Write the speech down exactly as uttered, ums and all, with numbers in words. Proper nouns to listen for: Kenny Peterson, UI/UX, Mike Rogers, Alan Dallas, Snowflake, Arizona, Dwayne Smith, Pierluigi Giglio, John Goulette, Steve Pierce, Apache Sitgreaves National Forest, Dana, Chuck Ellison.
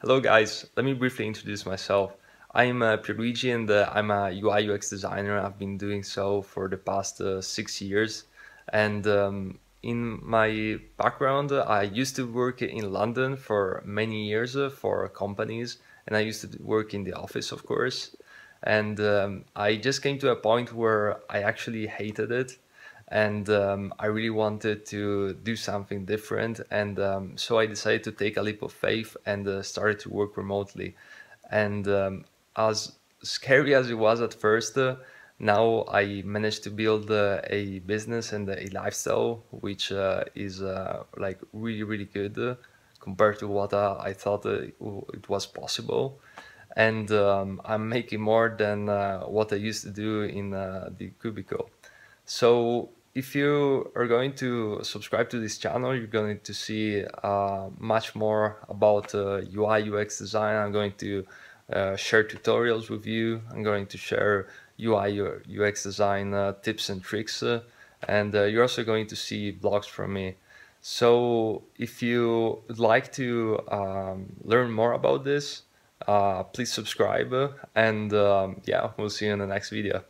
Hello guys, let me briefly introduce myself. I'm uh, Pierluigi and uh, I'm a U I U X designer. I've been doing so for the past uh, six years. And um, in my background, I used to work in London for many years uh, for companies. And I used to work in the office, of course. And um, I just came to a point where I actually hated it. And um, I really wanted to do something different, and um, so I decided to take a leap of faith and uh, started to work remotely. And um, as scary as it was at first, uh, now I managed to build uh, a business and a lifestyle which uh, is uh, like really really good uh, compared to what uh, I thought uh, it was possible. And um, I'm making more than uh, what I used to do in uh, the cubicle. So if you are going to subscribe to this channel, you're going to see uh, much more about uh, U I U X design. I'm going to uh, share tutorials with you. I'm going to share U I U X design uh, tips and tricks. Uh, and uh, you're also going to see blogs from me. So if you would like to um, learn more about this, uh, please subscribe. And um, yeah, we'll see you in the next video.